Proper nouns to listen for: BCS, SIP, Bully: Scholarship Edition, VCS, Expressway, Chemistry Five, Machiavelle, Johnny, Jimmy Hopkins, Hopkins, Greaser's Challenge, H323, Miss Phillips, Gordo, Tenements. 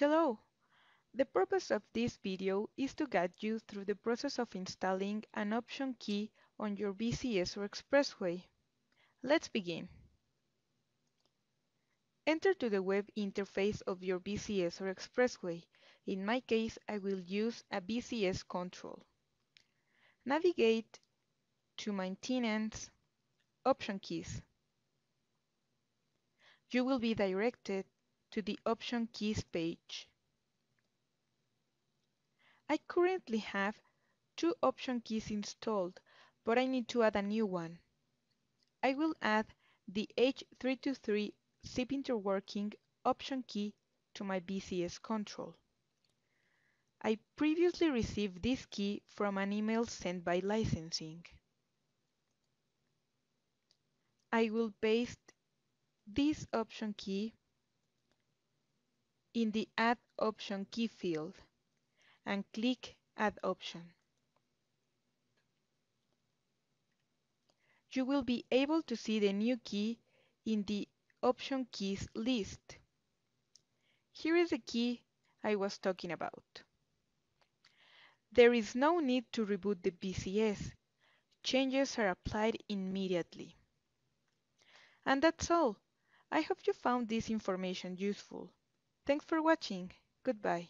Hello! The purpose of this video is to guide you through the process of installing an option key on your VCS or Expressway. Let's begin. Enter to the web interface of your VCS or Expressway. In my case, I will use a VCS control. Navigate to Maintenance, Option Keys. You will be directed to the Option Keys page. I currently have two option keys installed, but I need to add a new one. I will add the H323 SIP interworking option key to my BCS control. I previously received this key from an email sent by licensing. I will paste this option key in the Add Option Key field and click Add Option. You will be able to see the new key in the Option Keys list. Here is the key I was talking about. There is no need to reboot the BCS. Changes are applied immediately. And that's all. I hope you found this information useful. Thanks for watching. Goodbye.